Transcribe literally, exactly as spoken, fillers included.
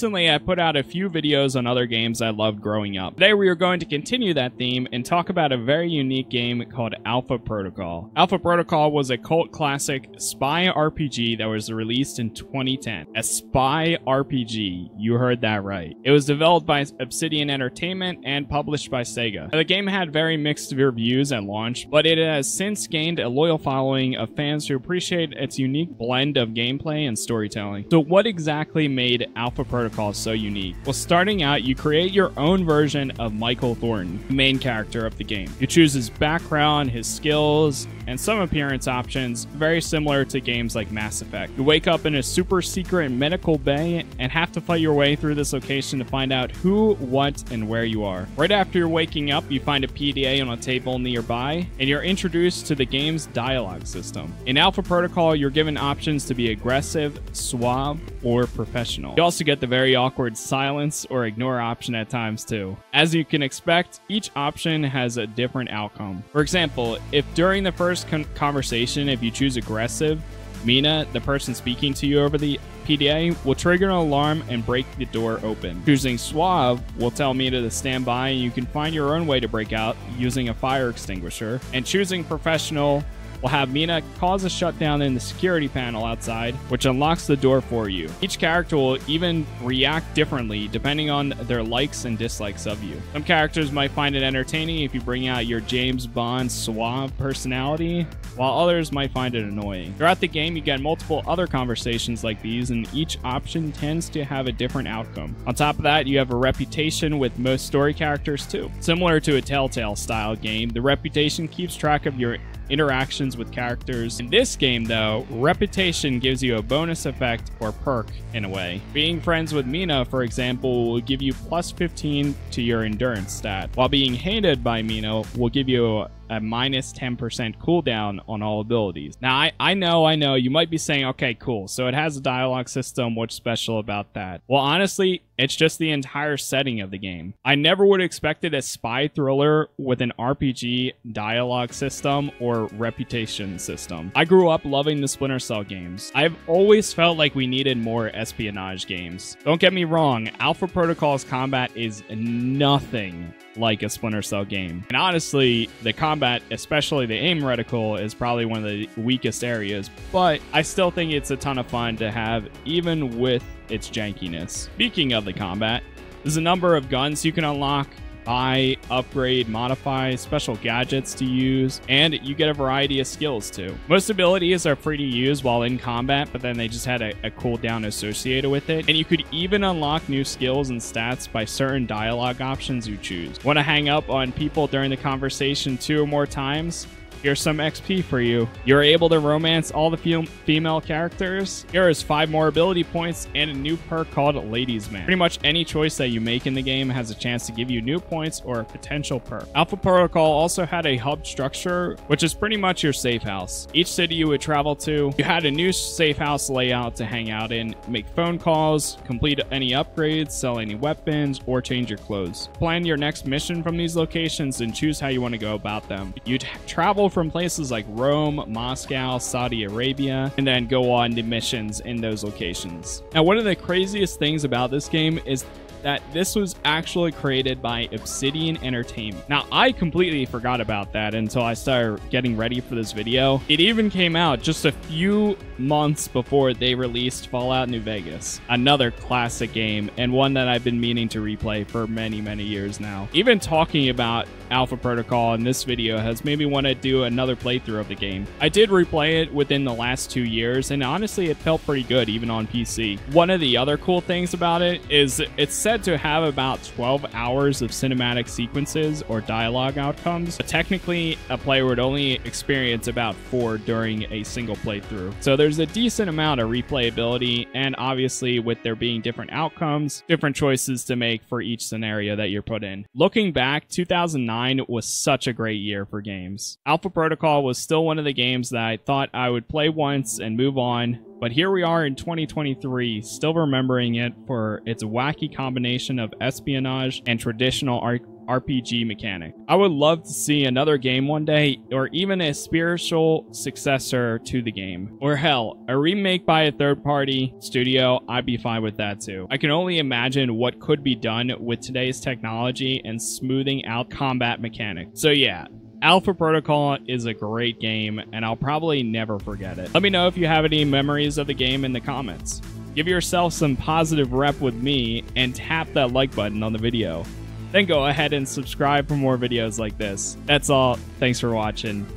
recently I put out a few videos on other games I loved growing up. Today we are going to continue that theme and talk about a very unique game called Alpha Protocol. Alpha Protocol was a cult classic spy R P G that was released in twenty ten. A spy R P G, you heard that right. It was developed by Obsidian Entertainment and published by Sega. Now, the game had very mixed reviews at launch, but it has since gained a loyal following of fans who appreciate its unique blend of gameplay and storytelling. So what exactly made Alpha Protocol so unique? Well, starting out, you create your own version of Michael Thornton, the main character of the game. You choose his background, his skills, and some appearance options, very similar to games like Mass Effect. You wake up in a super secret medical bay and have to fight your way through this location to find out who, what, and where you are. Right after you're waking up, you find a P D A on a table nearby, and you're introduced to the game's dialogue system. In Alpha Protocol, you're given options to be aggressive, suave, or professional. You also get the very awkward silence or ignore option at times too. As you can expect, each option has a different outcome. For example, if during the first con conversation, if you choose aggressive, Mina, the person speaking to you over the P D A, will trigger an alarm and break the door open. Choosing suave will tell Mina to stand by, and you can find your own way to break out using a fire extinguisher. And choosing professional will have Mina cause a shutdown in the security panel outside, which unlocks the door for you. Each character will even react differently depending on their likes and dislikes of you. Some characters might find it entertaining if you bring out your James Bond suave personality, while others might find it annoying. Throughout the game, you get multiple other conversations like these, and each option tends to have a different outcome. On top of that, you have a reputation with most story characters too. Similar to a Telltale style game, the reputation keeps track of your interactions with characters. In this game though, reputation gives you a bonus effect or perk in a way. Being friends with Mina, for example, will give you plus fifteen to your endurance stat, while being hated by Mina will give you a a minus ten percent cooldown on all abilities. Now, I, I know, I know, you might be saying, okay, cool, so it has a dialogue system, what's special about that? Well, honestly, it's just the entire setting of the game. I never would have expected a spy thriller with an R P G dialogue system or reputation system. I grew up loving the Splinter Cell games. I've always felt like we needed more espionage games. Don't get me wrong, Alpha Protocol's combat is nothing like a Splinter Cell game. And honestly, the combat, especially the aim reticle, is probably one of the weakest areas, but I still think it's a ton of fun to have even with its jankiness. Speaking of the combat, there's a number of guns you can unlock, buy, upgrade, modify, special gadgets to use, and you get a variety of skills too. Most abilities are free to use while in combat, but then they just had a, a cooldown associated with it, and you could even unlock new skills and stats by certain dialogue options you choose. Want to hang up on people during the conversation two or more times? Here's some X P for you. You're able to romance all the fem female characters. Here is five more ability points and a new perk called Ladies Man. Pretty much any choice that you make in the game has a chance to give you new points or a potential perk. Alpha Protocol also had a hub structure, which is pretty much your safe house. Each city you would travel to, you had a new safe house layout to hang out in, make phone calls, complete any upgrades, sell any weapons, or change your clothes. Plan your next mission from these locations and choose how you want to go about them. You'd travel from places like Rome, Moscow, Saudi Arabia, and then go on to missions in those locations. Now, one of the craziest things about this game is that this was actually created by Obsidian Entertainment. Now, I completely forgot about that until I started getting ready for this video. It even came out just a few months before they released Fallout New Vegas, another classic game and one that I've been meaning to replay for many, many years now. Even talking about Alpha Protocol in this video has made me want to do another playthrough of the game. I did replay it within the last two years, and honestly, it felt pretty good even on P C. One of the other cool things about it is it's said to have about twelve hours of cinematic sequences or dialogue outcomes, but technically a player would only experience about four during a single playthrough. So there's a decent amount of replayability, and obviously with there being different outcomes, different choices to make for each scenario that you're put in. Looking back, two thousand nine was such a great year for games. Alpha Protocol was still one of the games that I thought I would play once and move on, but here we are in twenty twenty-three, still remembering it for its wacky combination of espionage and traditional art R P G mechanic. I would love to see another game one day, or even a spiritual successor to the game. Or hell, a remake by a third-party studio, I'd be fine with that too. I can only imagine what could be done with today's technology and smoothing out combat mechanics. So yeah, Alpha Protocol is a great game, and I'll probably never forget it. Let me know if you have any memories of the game in the comments. Give yourself some positive rep with me and tap that like button on the video. Then go ahead and subscribe for more videos like this. That's all. Thanks for watching.